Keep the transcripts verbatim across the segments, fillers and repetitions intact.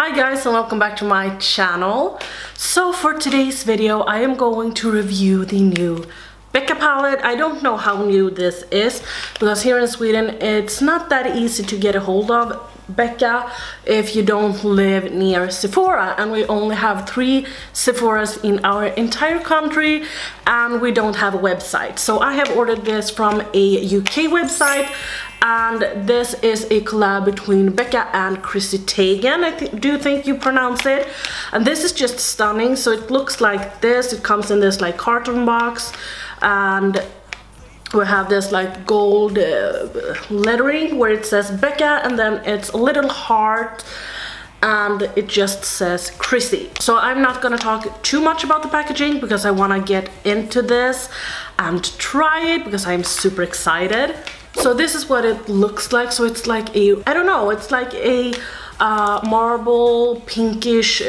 Hi guys, and welcome back to my channel. So for today's video I am going to review the new Becca palette. I don't know how new this is because here in Sweden it's not that easy to get a hold of Becca if you don't live near Sephora, and we only have three Sephoras in our entire country and we don't have a website. So I have ordered this from a U K website, and this is a collab between Becca and Chrissy Teigen. I th do think you pronounce it. And this is just stunning. So it looks like this. It comes in this like carton box, and we have this like gold uh, lettering where it says Becca, and then it's a little heart, and it just says Chrissy. So I'm not gonna talk too much about the packaging because I wanna get into this and try it because I'm super excited. So this is what it looks like. So it's like a, I don't know, it's like a uh, marble pinkish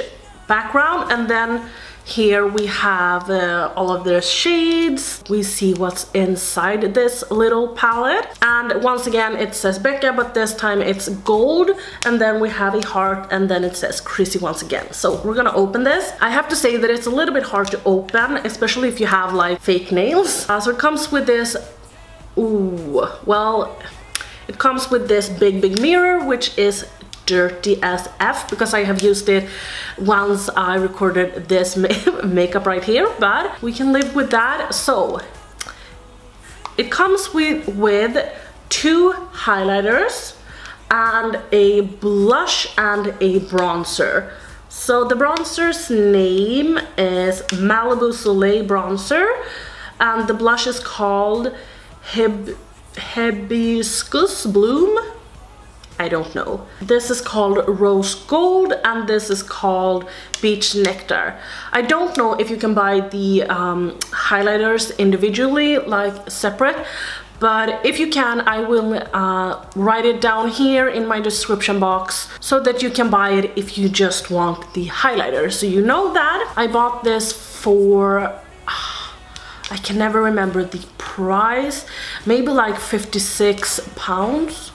background, and then here we have uh, all of their shades. We see what's inside this little palette, and once again it says Becca, but this time it's gold, and then we have a heart, and then it says Chrissy once again. So we're gonna open this. I have to say that it's a little bit hard to open, especially if you have like fake nails. Uh, so it comes with this, ooh, well, it comes with this big big mirror, which is dirty as F because I have used it once I recorded this makeup right here, but we can live with that. So it comes with with two highlighters and a blush and a bronzer. So the bronzer's name is Malibu Soleil bronzer, and the blush is called Hib Hibiscus Bloom. I don't know. This is called Rose Gold, and this is called Beach Nectar. I don't know if you can buy the um, highlighters individually, like separate, but if you can, I will uh, write it down here in my description box so that you can buy it if you just want the highlighter. So you know that. I bought this for, I can never remember the price, maybe like fifty-six pounds.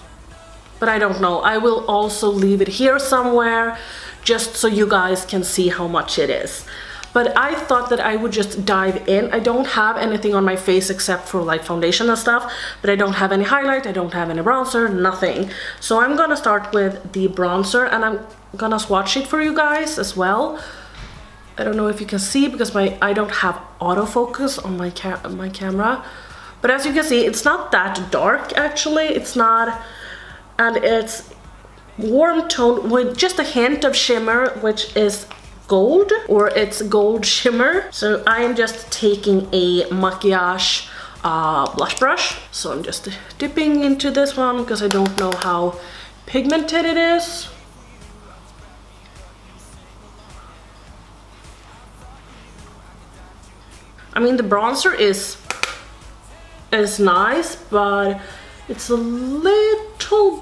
But I don't know. I will also leave it here somewhere just so you guys can see how much it is. But I thought that I would just dive in. I don't have anything on my face except for like foundation and stuff, but I don't have any highlight, I don't have any bronzer, nothing. So I'm gonna start with the bronzer, and I'm gonna swatch it for you guys as well. I don't know if you can see because my I don't have autofocus on my, ca my camera. But as you can see, it's not that dark actually. It's not... And it's warm toned with just a hint of shimmer, which is gold, or it's gold shimmer. So I am just taking a maquillage uh, blush brush. So I'm just dipping into this one because I don't know how pigmented it is. I mean, the bronzer is, is nice, but it's a little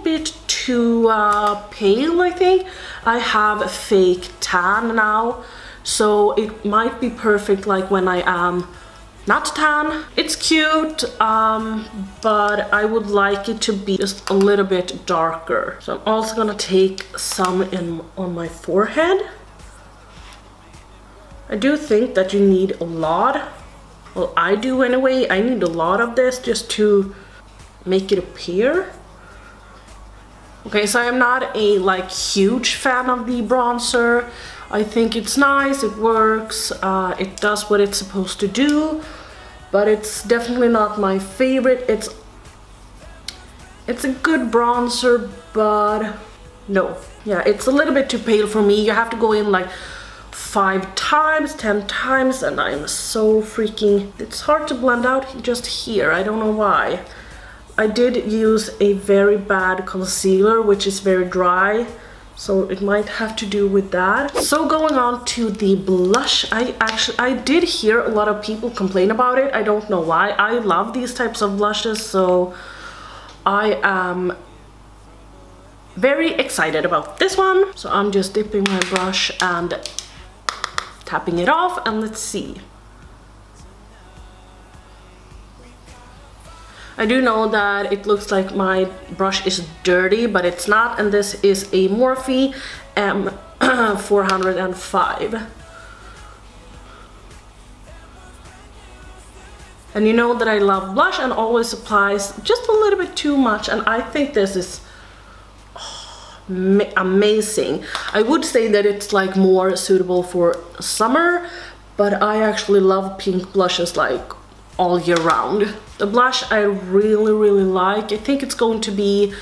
bit too uh, pale, I think. I have fake tan now, so it might be perfect like when I am not tan. It's cute, um, but I would like it to be just a little bit darker. So I'm also gonna take some in on my forehead. I do think that you need a lot. Well, I do anyway. I need a lot of this just to make it appear. Okay, so I'm not a like huge fan of the bronzer. I think it's nice, it works, uh, it does what it's supposed to do, but it's definitely not my favorite. It's it's a good bronzer, but no, yeah, it's a little bit too pale for me. You have to go in like five times, ten times, and I'm so freaking, it's hard to blend out just here. I don't know why. I did use a very bad concealer, which is very dry, so it might have to do with that. So going on to the blush, I actually I did hear a lot of people complain about it. I don't know why. I love these types of blushes, so I am very excited about this one. So I'm just dipping my brush and tapping it off, and let's see. I do know that it looks like my brush is dirty, but it's not, and this is a Morphe um, four hundred five. And you know that I love blush and always applies just a little bit too much, and I think this is amazing. I would say that it's like more suitable for summer, but I actually love pink blushes like all year round. The blush I really really like. I think it's going to be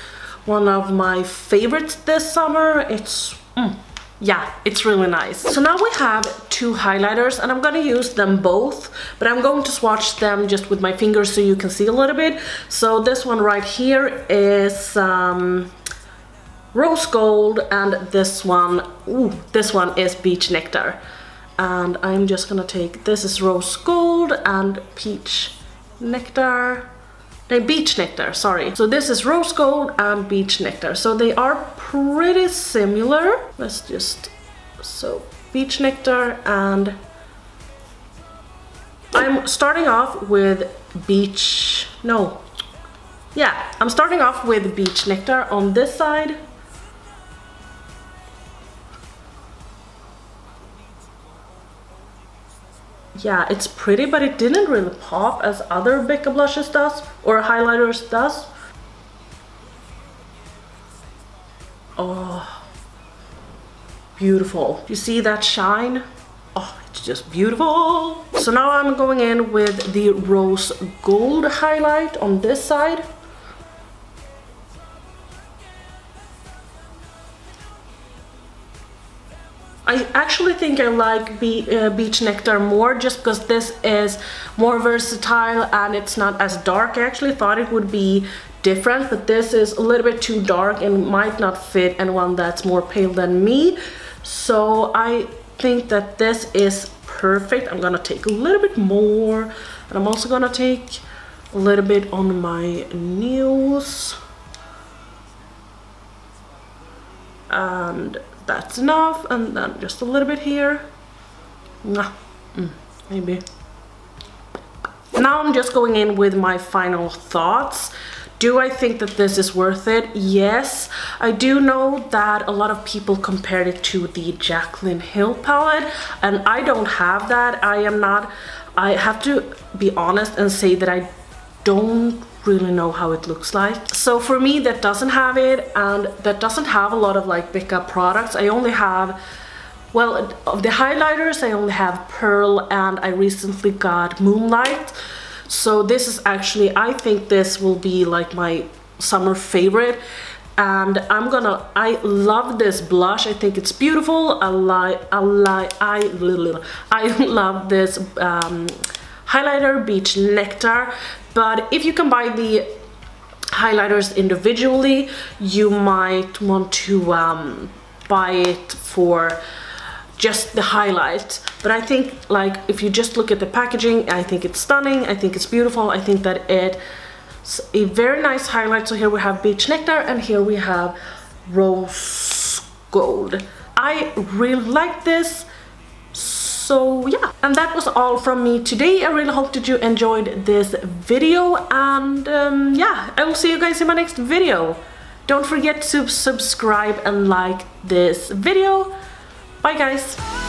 one of my favorites this summer. It's mm, yeah, it's really nice. So now we have two highlighters, and I'm gonna use them both, but I'm going to swatch them just with my fingers so you can see a little bit. So this one right here is um, Rose Gold, and this one, ooh, this one is Peach Nectar. And I'm just gonna take, this is Rose Gold and Peach Nectar. No, Beach Nectar, sorry. So this is Rose Gold and Beach Nectar. So they are pretty similar. Let's just, so Beach Nectar, and I'm starting off with Beach, no. Yeah, I'm starting off with Beach Nectar on this side. Yeah, it's pretty, but it didn't really pop as other Becca blushes does, or highlighters does. Oh, beautiful. You see that shine? Oh, it's just beautiful. So now I'm going in with the Rose Gold highlight on this side. I actually think I like Be uh, Beach Nectar more, just because this is more versatile and it's not as dark. I actually thought it would be different, but this is a little bit too dark and might not fit anyone that's more pale than me. So I think that this is perfect. I'm gonna take a little bit more, and I'm also gonna take a little bit on my nails. And that's enough, and then just a little bit here. Nah, mm, maybe. Now I'm just going in with my final thoughts. Do I think that this is worth it? Yes. I do know that a lot of people compared it to the Jaclyn Hill palette, and I don't have that. I am not, I have to be honest and say that I don't really know how it looks like. So for me, that doesn't have it, and that doesn't have a lot of like Becca products. I only have, well, of the highlighters I only have Pearl, and I recently got Moonlight. So this is actually, I think this will be like my summer favorite, and I'm gonna, I love this blush. I think it's beautiful. I like, I like, I little, I love this um, highlighter Beach Nectar. But if you can buy the highlighters individually, you might want to um, buy it for just the highlight. But I think, like, if you just look at the packaging, I think it's stunning. I think it's beautiful. I think that it's a very nice highlight. So here we have Beach Nectar, and here we have Rose Gold. I really like this. So yeah, and that was all from me today. I really hope that you enjoyed this video, and um, yeah, I will see you guys in my next video. Don't forget to subscribe and like this video. Bye guys!